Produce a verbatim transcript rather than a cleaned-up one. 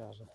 Charger.